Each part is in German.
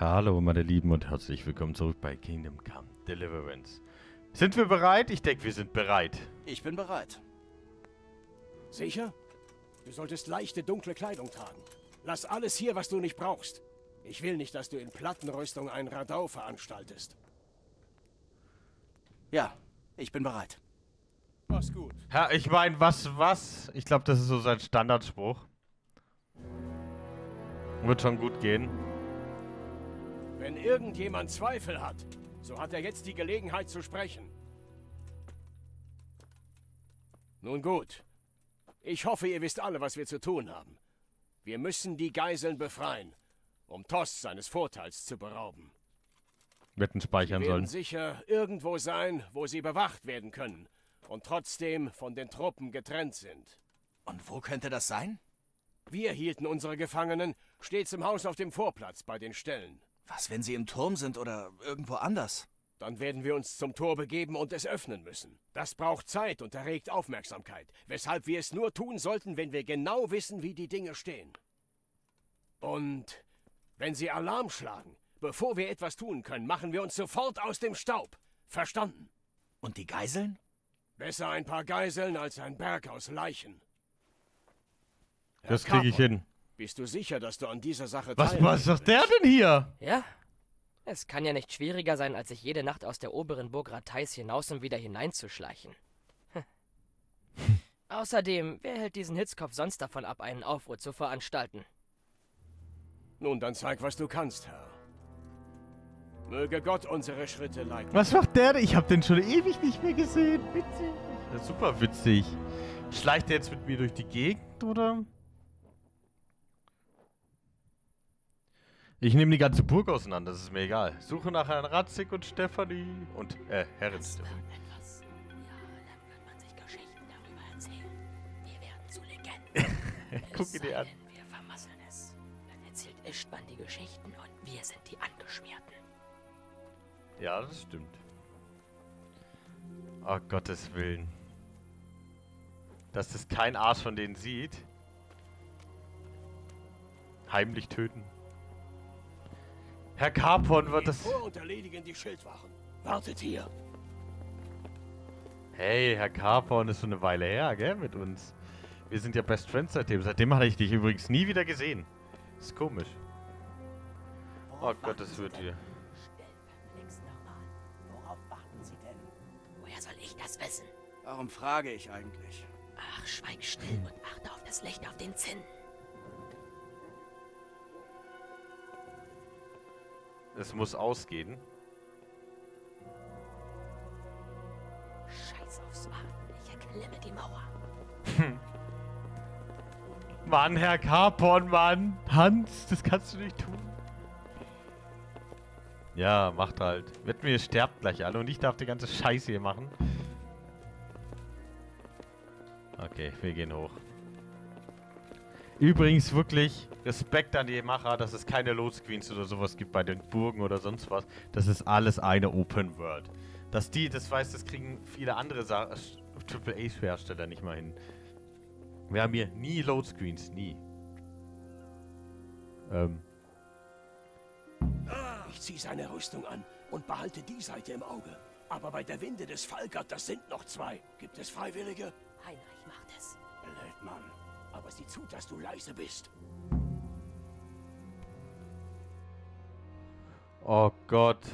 Hallo meine Lieben und herzlich willkommen zurück bei Kingdom Come Deliverance. Sind wir bereit? Ich denke, wir sind bereit. Ich bin bereit. Sicher? Du solltest leichte, dunkle Kleidung tragen. Lass alles hier, was du nicht brauchst. Ich will nicht, dass du in Plattenrüstung einen Radau veranstaltest. Ja, ich bin bereit. Mach's gut. Ja, ich meine, was? Ich glaube, das ist so sein Standardspruch. Wird schon gut gehen. Wenn irgendjemand Zweifel hat, so hat er jetzt die Gelegenheit zu sprechen. Nun gut. Ich hoffe, ihr wisst alle, was wir zu tun haben. Wir müssen die Geiseln befreien, um Toss seines Vorteils zu berauben. Wetten speichern sollen. Sie werden sicher irgendwo sein, wo sie bewacht werden können und trotzdem von den Truppen getrennt sind. Und wo könnte das sein? Wir hielten unsere Gefangenen stets im Haus auf dem Vorplatz bei den Ställen. Was, wenn sie im Turm sind oder irgendwo anders? Dann werden wir uns zum Tor begeben und es öffnen müssen. Das braucht Zeit und erregt Aufmerksamkeit, weshalb wir es nur tun sollten, wenn wir genau wissen, wie die Dinge stehen. Und wenn sie Alarm schlagen, bevor wir etwas tun können, machen wir uns sofort aus dem Staub. Verstanden? Und die Geiseln? Besser ein paar Geiseln als ein Berg aus Leichen. Das kriege ich hin. Bist du sicher, dass du an dieser Sache teilnimmst? Was sagt der denn hier? Ja, es kann ja nicht schwieriger sein, als sich jede Nacht aus der oberen Burg Ratheis hinaus und wieder hineinzuschleichen. Außerdem, wer hält diesen Hitzkopf sonst davon ab, einen Aufruhr zu veranstalten? Nun, dann zeig, was du kannst, Herr. Möge Gott unsere Schritte leiten. Was macht der denn? Ich hab den schon ewig nicht mehr gesehen. Witzig. Das ist super witzig. Schleicht der jetzt mit mir durch die Gegend, oder? Ich nehme die ganze Burg auseinander, das ist mir egal. Suche nach Herrn Radzig und Stephanie und Herrin Stephanie. Etwas. Ja, dann wird man sich Geschichten darüber erzählen. Wir werden zu Legenden. Guck dir die an. Wir vermasseln es. Dann erzählt Istvan die Geschichten und wir sind die Angeschmierten. Ja, das stimmt. Oh Gottes Willen. Dass das kein Arsch von denen sieht. Heimlich töten. Herr Carpon wird das... Vor und erledigen die Schildwachen. Wartet hier. Hey, Herr Carpon ist schon eine Weile her, gell, mit uns. Wir sind ja Best Friends seitdem. Seitdem hatte ich dich übrigens nie wieder gesehen. Ist komisch. Oh Gott, das wird hier. Worauf warten Sie denn? Woher soll ich das wissen? Warum frage ich eigentlich? Ach, schweig still und achte auf das Licht auf den Zinnen. Es muss ausgehen. Scheiß aufs Warten, ich erklimme die Mauer. Mann, Herr Carpon, Mann. Hans, das kannst du nicht tun. Ja, macht halt. Wetten, ihr sterbt gleich alle und ich darf die ganze Scheiße hier machen. Okay, wir gehen hoch. Übrigens wirklich Respekt an die Macher, dass es keine Losqueens oder sowas gibt bei den Burgen oder sonst was. Das ist alles eine Open World. Dass die das weiß, das kriegen viele andere AAA-Hersteller nicht mal hin. Wir haben hier nie Losqueens, nie. Ich ziehe seine Rüstung an und behalte die Seite im Auge. Aber bei der Winde des Fallgart, das sind noch zwei. Gibt es Freiwillige? Heinrich macht es. Blöd, Mann. Aber sieh zu, dass du leise bist. Oh Gott.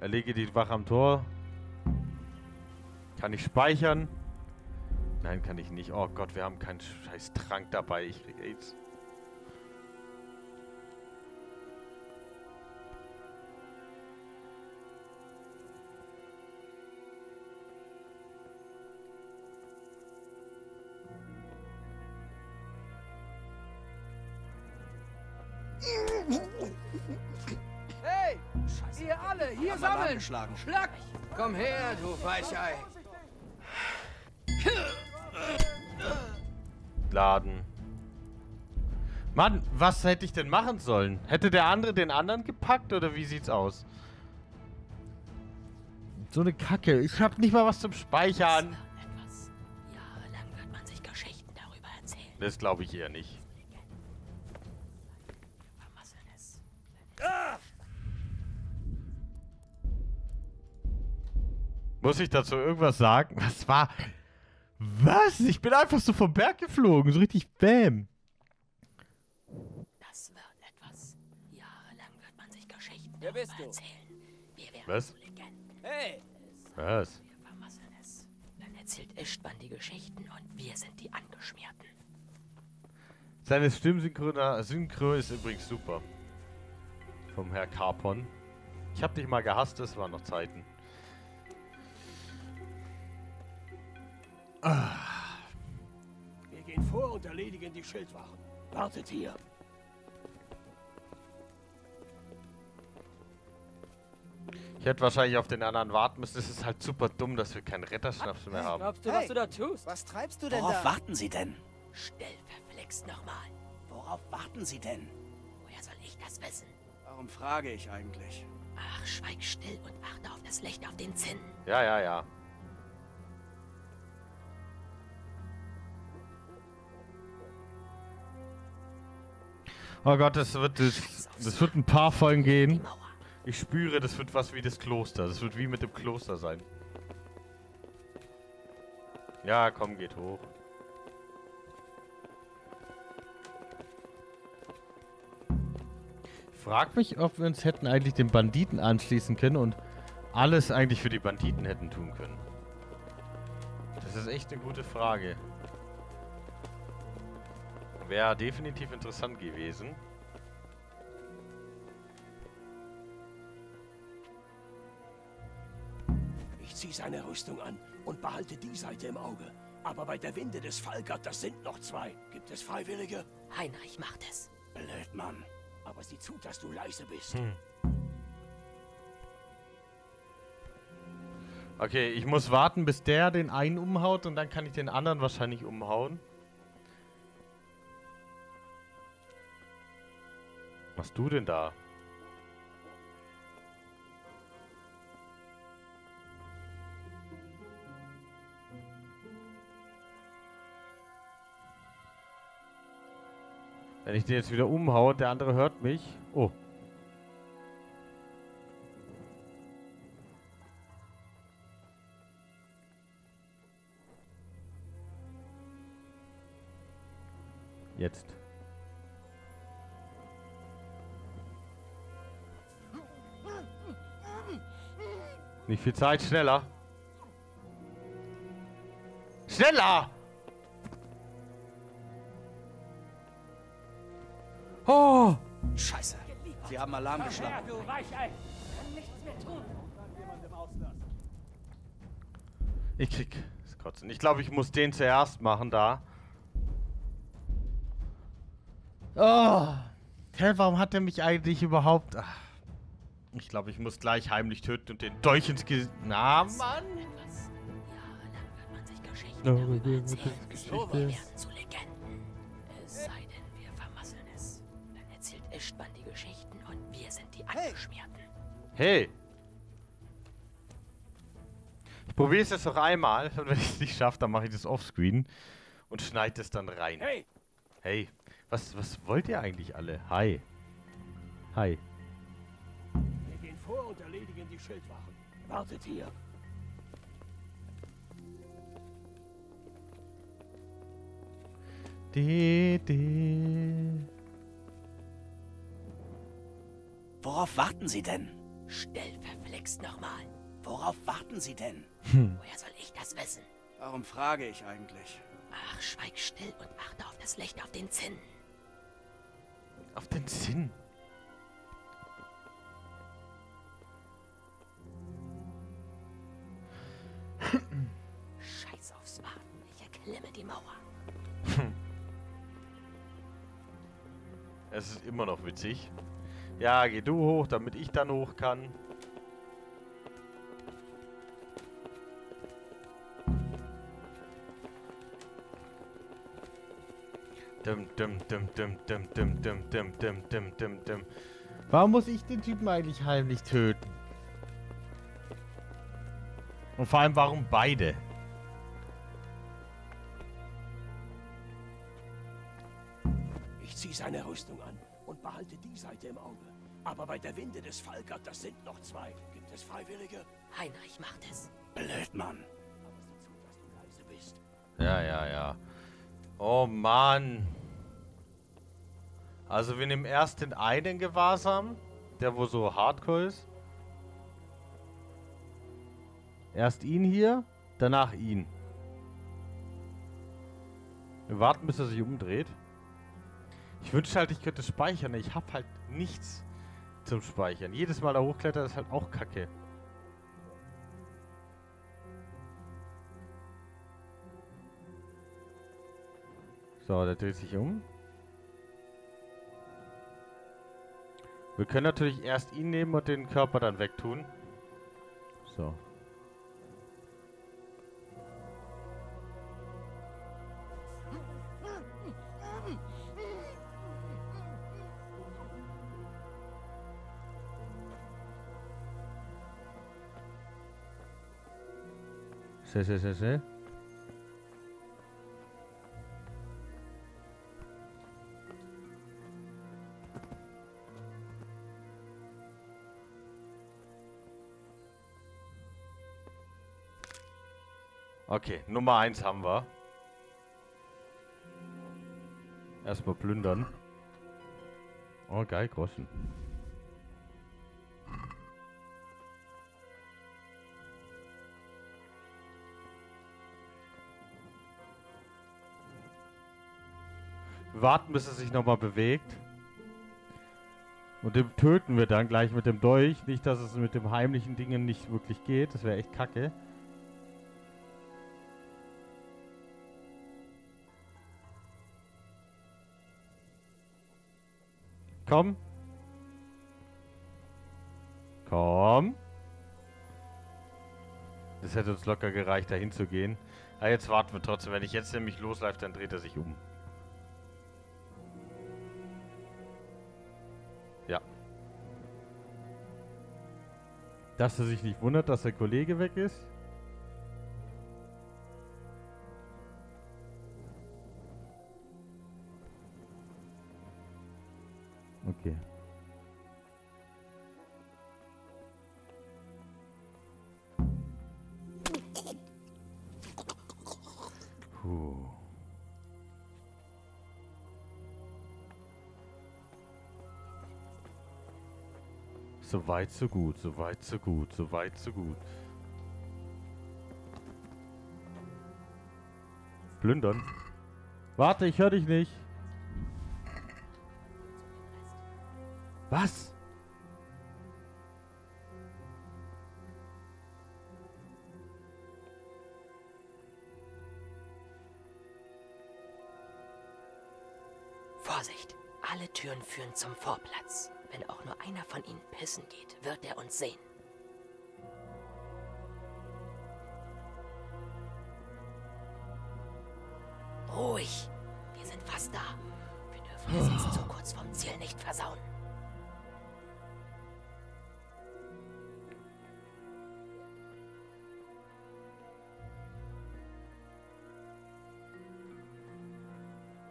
Erlege die Wache am Tor. Kann ich speichern? Nein, kann ich nicht. Oh Gott, wir haben keinen scheiß Trank dabei. Ich krieg AIDS. Hey, Scheiße. Ihr alle, hier sammeln! Schlag! Komm her, du Weichei! Laden. Mann, was hätte ich denn machen sollen? Hätte der andere den anderen gepackt oder wie sieht's aus? So eine Kacke. Ich hab nicht mal was zum Speichern. Jahrelang wird man sich Geschichten darüber erzählen. Das glaube ich eher nicht. Muss ich dazu irgendwas sagen? Was war... Was? Ich bin einfach so vom Berg geflogen. So richtig bäm. Das wird etwas. Jahrelang wird man sich Geschichten darüber erzählen. Wir werden zu Legenden. Hey! Was? Wir vermasseln es. Dann erzählt Istvan die Geschichten und wir sind die Angeschmierten. Seine Stimmsynchro ist übrigens super. Vom Herr Carpon. Ich hab dich mal gehasst, es waren noch Zeiten. Wir gehen vor und erledigen die Schildwachen. Wartet hier. Ich hätte wahrscheinlich auf den anderen warten müssen. Es ist halt super dumm, dass wir keinen Retterschnaps mehr haben. Glaubst du, was du da tust? Was treibst du denn da? Worauf warten Sie denn? Still, verflixt nochmal. Worauf warten Sie denn? Woher soll ich das wissen? Warum frage ich eigentlich? Ach, schweig still und achte auf das Licht auf den Zinnen. Ja, ja, ja. Oh Gott, das wird ein paar Folgen gehen. Ich spüre, das wird was wie das Kloster. Das wird wie mit dem Kloster sein. Ja, komm, geht hoch. Ich frag mich, ob wir uns hätten eigentlich den Banditen anschließen können und alles eigentlich für die Banditen hätten tun können. Das ist echt eine gute Frage. Wäre definitiv interessant gewesen. Ich ziehe seine Rüstung an und behalte die Seite im Auge. Aber bei der Winde des Fallgart, das sind noch zwei. Gibt es Freiwillige? Heinrich macht es. Blöd, Mann. Aber sieh zu, dass du leise bist. Okay, ich muss warten, bis der den einen umhaut und dann kann ich den anderen wahrscheinlich umhauen. Was machst du denn da? Wenn ich den jetzt wieder umhaue, der andere hört mich. Oh. Jetzt. Nicht viel Zeit, schneller. Schneller! Oh! Scheiße. Sie haben Alarm geschlagen. Ich krieg das Kotzen. Ich glaube, ich muss den zuerst machen da. Oh! Hä, warum hat er mich eigentlich überhaupt... Ach. Ich glaube, ich muss gleich heimlich töten und den Dolch ins Gesicht... Na, Mann! Es sei denn, wir vermasseln es. Dann erzählt Istvan die Geschichten und wir sind die Angeschmierten. Hey! Ich probiere es jetzt noch einmal und wenn ich es nicht schaffe, dann mache ich das offscreen und schneide es dann rein. Hey! Hey! Was wollt ihr eigentlich alle? Hi! Hi! Und erledigen die Schildwachen. Wartet hier. Worauf warten Sie denn? Still, verflixt nochmal. Worauf warten Sie denn? Woher soll ich das wissen? Warum frage ich eigentlich? Ach, schweig still und achte auf das Licht auf den Zinnen. Auf den Zinnen? Scheiß aufs Warten, ich erklimme die Mauer. Es ist immer noch witzig. Ja, geh du hoch, damit ich dann hoch kann. Warum muss ich den Typen eigentlich heimlich töten? Und vor allem, warum beide? Ich ziehe seine Rüstung an und behalte die Seite im Auge. Aber bei der Winde des Fallgart, das sind noch zwei. Gibt es Freiwillige? Heinrich macht es. Blöd, Mann. Aber sieh zu, dass du leise bist. Ja. Oh, Mann. Also wir nehmen erst den einen Gewahrsam, der wo so hardcore ist. Erst ihn hier, danach ihn. Wir warten, bis er sich umdreht. Ich wünschte halt, ich könnte speichern. Ich habe halt nichts zum Speichern. Jedes Mal da hochklettern ist halt auch kacke. So, der dreht sich um. Wir können natürlich erst ihn nehmen und den Körper dann wegtun. So. Schnell. Okay, Nummer 1 haben wir. Erstmal plündern. Oh, geil, Groschen. Warten, bis er sich nochmal bewegt. Und den töten wir dann gleich mit dem Dolch. Nicht, dass es mit dem heimlichen Dingen nicht wirklich geht. Das wäre echt kacke. Komm. Das hätte uns locker gereicht, da hinzugehen. Aber jetzt warten wir trotzdem. Wenn ich jetzt nämlich losläufe, dann dreht er sich um. Ja. Dass er sich nicht wundert, dass der Kollege weg ist. Okay. Puh. So weit, so gut. Plündern. Warte, ich höre dich nicht. Was? Vorsicht! Alle Türen führen zum Vorplatz. Wenn auch nur einer von ihnen pissen geht, wird er uns sehen. Ruhig! Wir sind fast da. Wir dürfen es jetzt zu kurz vom Ziel nicht versauen.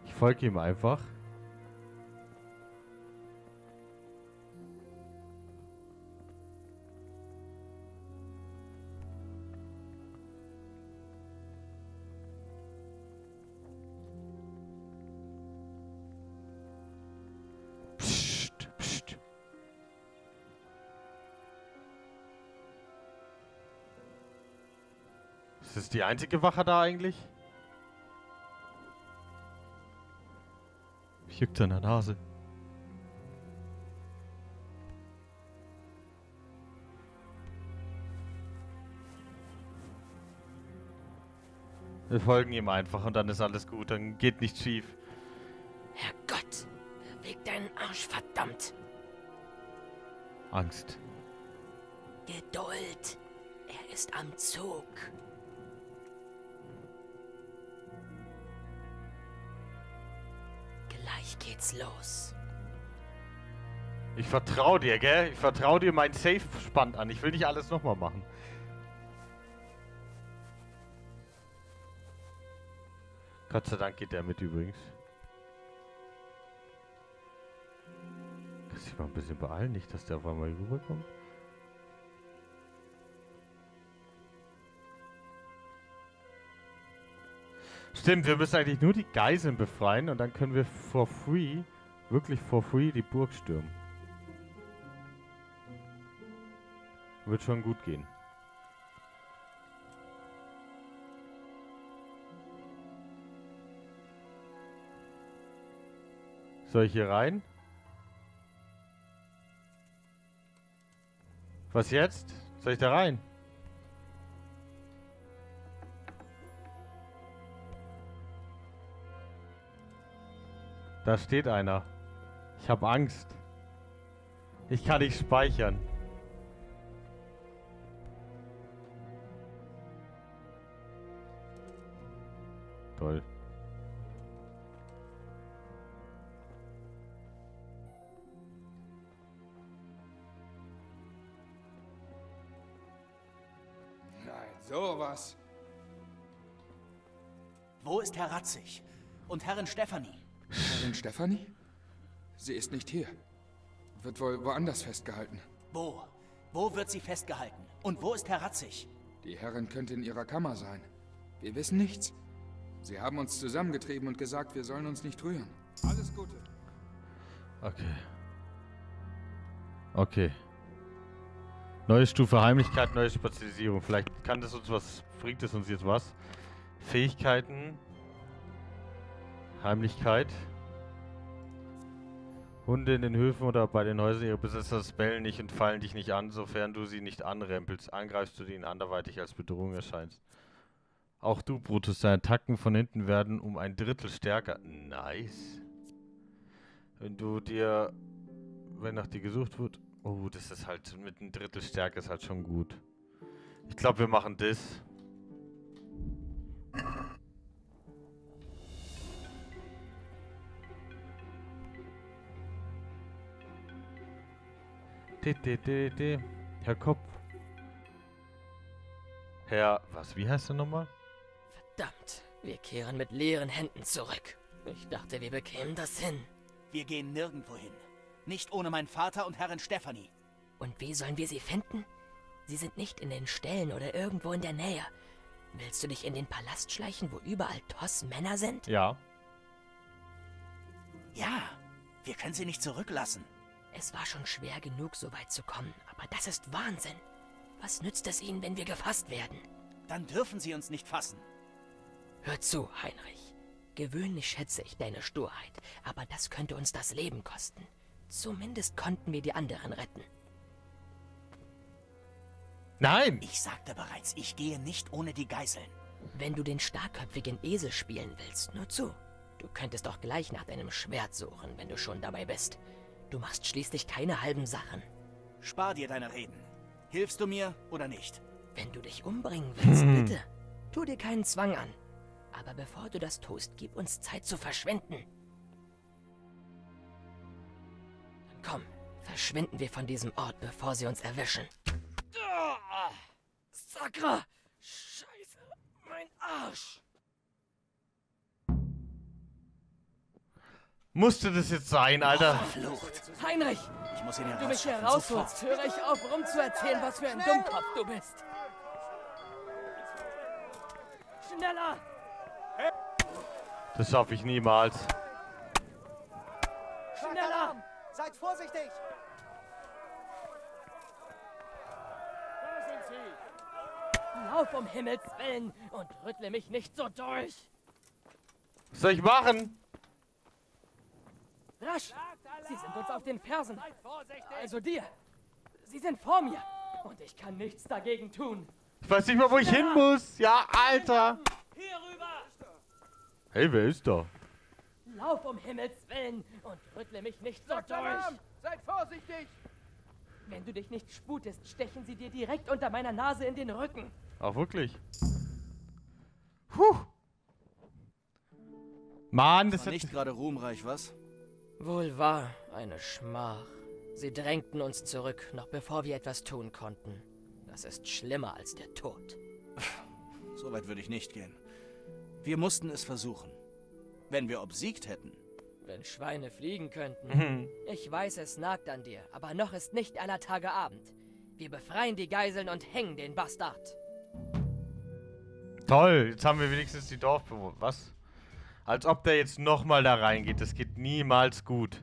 Ich folge ihm einfach. Psst. Ist das die einzige Wache da eigentlich? Juckt an der Nase. Wir folgen ihm einfach und dann ist alles gut. Dann geht nichts schief. Herrgott, beweg deinen Arsch, verdammt. Angst. Geduld. Er ist am Zug. Geht's los. Ich vertraue dir, gell? Ich vertraue dir mein Safe spannt an. Ich will nicht alles nochmal machen. Gott sei Dank geht der mit übrigens. muss ich mal ein bisschen beeilen, nicht, dass der auf einmal rüberkommt. Stimmt, wir müssen eigentlich nur die Geiseln befreien und dann können wir for free, wirklich for free, die Burg stürmen. Wird schon gut gehen. Soll ich hier rein? Was jetzt? Soll ich da rein? Da steht einer. Ich habe Angst. Ich kann nicht speichern. Toll. Nein, sowas. Wo ist Herr Radzig und Herrin Stephanie? Herrin Stephanie? Sie ist nicht hier. Wird wohl woanders festgehalten. Wo? Wo wird sie festgehalten? Und wo ist Herr Radzig? Die Herrin könnte in ihrer Kammer sein. Wir wissen nichts. Sie haben uns zusammengetrieben und gesagt, wir sollen uns nicht rühren. Alles Gute. Okay. Okay. Neue Stufe Heimlichkeit, neue Spezialisierung. Vielleicht kann das uns was, bringt es uns jetzt was? Fähigkeiten. Heimlichkeit. Hunde in den Höfen oder bei den Häusern ihrer Besitzer bellen nicht und fallen dich nicht an, sofern du sie nicht anrempelst. Angreifst du, denen anderweitig als Bedrohung erscheinst. Auch du, Brutus, deine Attacken von hinten werden um 1/3 stärker. Nice. Wenn nach dir gesucht wird... Oh, das ist halt mit 1/3 stärker ist halt schon gut. Ich glaube, wir machen das. Herr Kopf. Herr, was, wie heißt du nochmal? Verdammt, wir kehren mit leeren Händen zurück. Ich dachte, wir bekämen das hin. Wir gehen nirgendwo hin. Nicht ohne meinen Vater und Herrin Stephanie. Und wie sollen wir sie finden? Sie sind nicht in den Ställen oder irgendwo in der Nähe. Willst du dich in den Palast schleichen, wo überall Toss-Männer sind? Ja. Ja, wir können sie nicht zurücklassen. Es war schon schwer genug, so weit zu kommen, aber das ist Wahnsinn. Was nützt es ihnen, wenn wir gefasst werden? Dann dürfen sie uns nicht fassen. Hör zu, Heinrich. Gewöhnlich schätze ich deine Sturheit, aber das könnte uns das Leben kosten. Zumindest konnten wir die anderen retten. Nein! Ich sagte bereits, ich gehe nicht ohne die Geiseln. Wenn du den starkköpfigen Esel spielen willst, nur zu. Du könntest doch gleich nach deinem Schwert suchen, wenn du schon dabei bist. Du machst schließlich keine halben Sachen. Spar dir deine Reden. Hilfst du mir oder nicht? Wenn du dich umbringen willst, bitte. Tu dir keinen Zwang an. Aber bevor du das tust, gib uns Zeit zu verschwinden. Komm, verschwinden wir von diesem Ort, bevor sie uns erwischen. Sakra! Scheiße, mein Arsch! Musste das jetzt sein, Alter? Verflucht. Heinrich! Ich muss ihn herausholen. Du mich herausholst, höre ich auf, rumzuerzählen, was für ein Dummkopf du bist. Schneller! Das schaffe ich niemals. Schneller! Seid vorsichtig! Wo sind Sie? Lauf um Himmels Willen und rüttle mich nicht so durch! Was soll ich machen? Rasch! Sie sind uns auf den Fersen. Also dir. Sie sind vor mir. Und ich kann nichts dagegen tun. Ich weiß nicht mal, wo ich hin muss. Ja, Alter. Hier rüber. Hey, wer ist da? Lauf um Himmels Willen und rüttle mich nicht so durch. Seid vorsichtig. Wenn du dich nicht sputest, stechen sie dir direkt unter meiner Nase in den Rücken. Ach, wirklich? Puh. Mann, das ist nicht gerade ruhmreich, was? Wohl wahr, eine Schmach. Sie drängten uns zurück, noch bevor wir etwas tun konnten. Das ist schlimmer als der Tod. So weit würde ich nicht gehen. Wir mussten es versuchen. Wenn wir obsiegt hätten. wenn Schweine fliegen könnten. Mhm. Ich weiß, es nagt an dir, aber noch ist nicht aller Tage Abend. Wir befreien die Geiseln und hängen den Bastard. Toll, jetzt haben wir wenigstens die Dorfbewohner. Was? Als ob der jetzt nochmal da reingeht. Das geht niemals gut.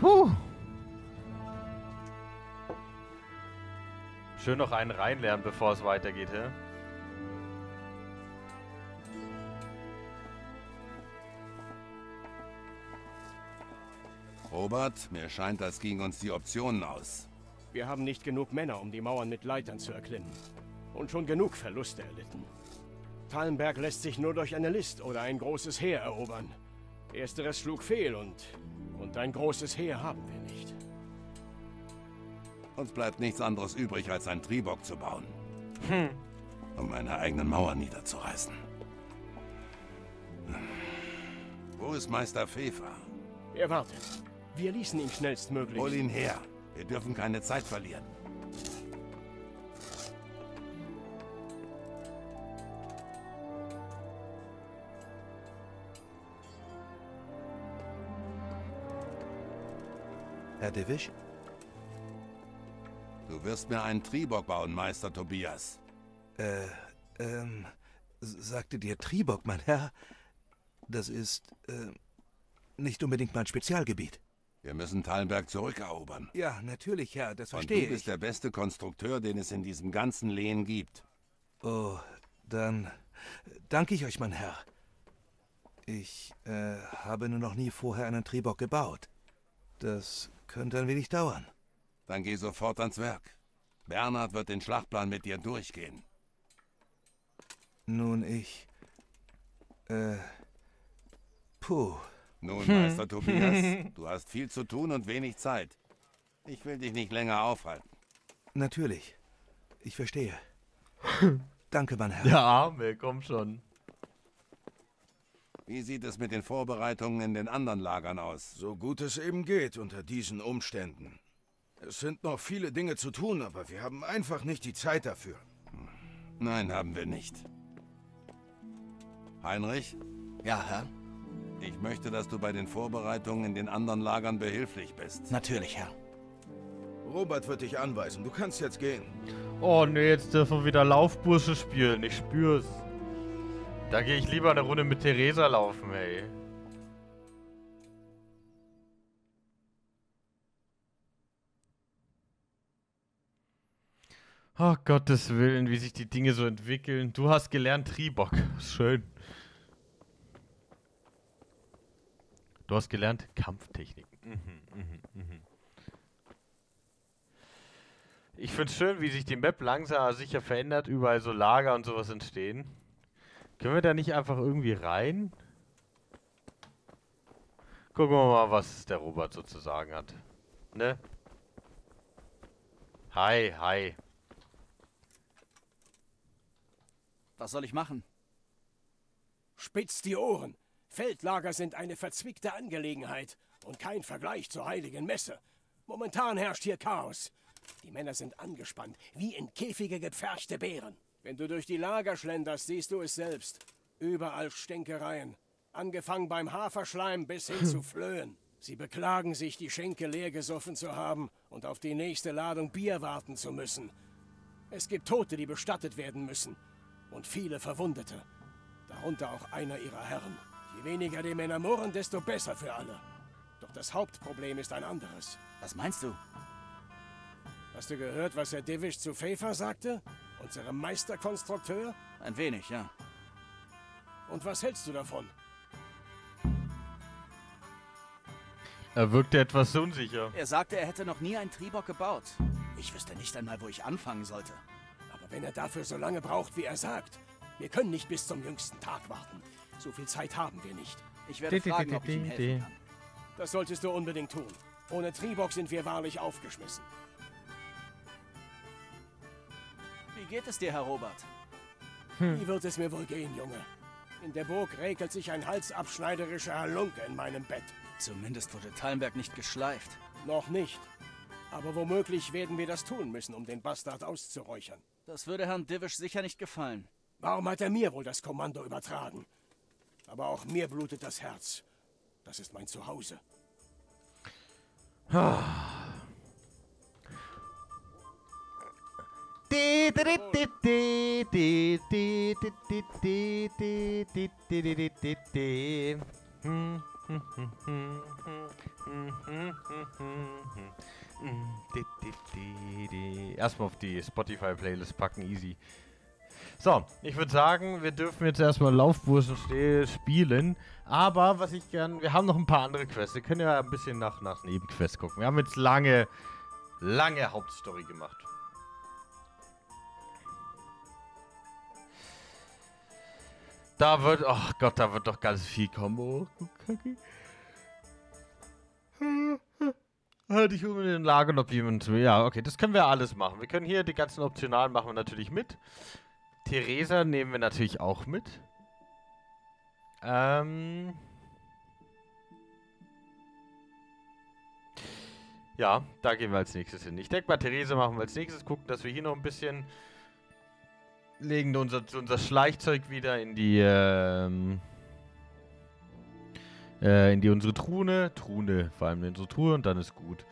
Puh. Schön noch einen reinlernen, bevor es weitergeht, hä? Robert, mir scheint, das ging uns die Optionen aus. Wir haben nicht genug Männer, um die Mauern mit Leitern zu erklimmen. Und schon genug Verluste erlitten. Talmberg lässt sich nur durch eine List oder ein großes Heer erobern. Ersteres schlug fehl und ein großes Heer haben wir nicht. Uns bleibt nichts anderes übrig, als einen Tribock zu bauen. Hm. Um meine eigenen Mauern niederzureißen. Wo ist Meister Feyfar? Er wartet. Wir ließen ihn schnellstmöglich. Hol ihn her. Wir dürfen keine Zeit verlieren. Herr Divish? Du wirst mir einen Tribock bauen, Meister Tobias. Sagte dir Tribock, mein Herr? Das ist, nicht unbedingt mein Spezialgebiet. Wir müssen Talmberg zurückerobern. Ja, natürlich, Herr, das verstehe ich. Und du bist der beste Konstrukteur, den es in diesem ganzen Lehen gibt. Oh, dann danke ich euch, mein Herr. Ich, habe nur noch nie vorher einen Tribock gebaut. Das könnte ein wenig dauern. Dann geh sofort ans Werk. Bernhard wird den Schlachtplan mit dir durchgehen. Nun, ich... Puh. Nun, Meister Tobias, du hast viel zu tun und wenig Zeit. Ich will dich nicht länger aufhalten. Natürlich. Ich verstehe. Danke, mein Herr. Ja, komm schon. Wie sieht es mit den Vorbereitungen in den anderen Lagern aus? So gut es eben geht unter diesen Umständen. Es sind noch viele Dinge zu tun, aber wir haben einfach nicht die Zeit dafür. Nein, haben wir nicht. Heinrich? Ja, Herr? Ich möchte, dass du bei den Vorbereitungen in den anderen Lagern behilflich bist. Natürlich, Herr. Robert wird dich anweisen. Du kannst jetzt gehen. Oh, nee, jetzt dürfen wir wieder Laufbursche spielen. Ich spür's. Da gehe ich lieber eine Runde mit Theresa laufen, ey. Oh, Gottes Willen, wie sich die Dinge so entwickeln. Du hast gelernt, Tribock. Schön. Du hast gelernt, Kampftechniken. Ich find's schön, wie sich die Map langsam aber sicher verändert, überall so Lager und sowas entstehen. Können wir da nicht einfach irgendwie rein? Gucken wir mal, was der Robert sozusagen hat. Ne? Hi, hi. Was soll ich machen? Spitz die Ohren. Feldlager sind eine verzwickte Angelegenheit und kein Vergleich zur Heiligen Messe. Momentan herrscht hier Chaos. Die Männer sind angespannt, wie in Käfige gepferchte Bären. Wenn du durch die Lager schlenderst, siehst du es selbst. Überall Stänkereien. Angefangen beim Haferschleim bis hin zu Flöhen. Sie beklagen sich, die Schenke leer gesoffen zu haben und auf die nächste Ladung Bier warten zu müssen. Es gibt Tote, die bestattet werden müssen. Und viele Verwundete. Darunter auch einer ihrer Herren. Je weniger die Männer murren, desto besser für alle. Doch das Hauptproblem ist ein anderes. Was meinst du? Hast du gehört, was Herr Divish zu Feyfar sagte? Unserem Meisterkonstrukteur? Ein wenig, ja. Und was hältst du davon? Er wirkte etwas unsicher. Er sagte, er hätte noch nie einen Tribock gebaut. Ich wüsste nicht einmal, wo ich anfangen sollte. Aber wenn er dafür so lange braucht, wie er sagt, wir können nicht bis zum jüngsten Tag warten. So viel Zeit haben wir nicht. Ich werde fragen, ob ich ihm helfen kann. Das solltest du unbedingt tun. Ohne Tribock sind wir wahrlich aufgeschmissen. Wie geht es dir, Herr Robert? Wie wird es mir wohl gehen, Junge? In der Burg räkelt sich ein halsabschneiderischer Halunke in meinem Bett. Zumindest wurde Talmberg nicht geschleift. Noch nicht. Aber womöglich werden wir das tun müssen, um den Bastard auszuräuchern. Das würde Herrn Divish sicher nicht gefallen. Warum hat er mir wohl das Kommando übertragen? Aber auch mir blutet das Herz. Das ist mein Zuhause. Erstmal auf die Spotify-Playlist packen, easy. So, ich würde sagen, wir dürfen jetzt erstmal Laufwurzeln spielen. Aber was ich gern... Wir haben noch ein paar andere Quests. Wir können ja ein bisschen nach Nebenquests gucken. Wir haben jetzt lange Hauptstory gemacht. Da wird... Ach Gott, da wird doch ganz viel kommen. Oh, Kacke. Halt ich um den Lager, ob jemand... Ja, okay, das können wir alles machen. Wir können hier die ganzen Optionalen machen wir natürlich mit. Theresa nehmen wir natürlich auch mit. Ja, da gehen wir als nächstes hin. Ich denke mal, Theresa machen wir als nächstes. Gucken, dass wir hier noch ein bisschen... Legen unser Schleichzeug wieder in die... unsere Truhe. Vor allem in unsere Truhe. Und dann ist gut.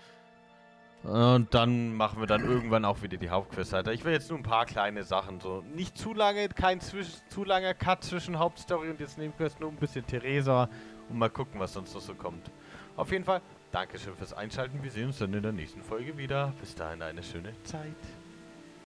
Und dann machen wir dann irgendwann auch wieder die Hauptquest weiter. Ich will jetzt nur ein paar kleine Sachen so. Nicht zu lange, kein zu langer Cut zwischen Hauptstory und jetzt Nebenquest, nur ein bisschen Theresa und mal gucken, was sonst noch so kommt. Auf jeden Fall, Dankeschön fürs Einschalten. Wir sehen uns dann in der nächsten Folge wieder. Bis dahin eine schöne Zeit.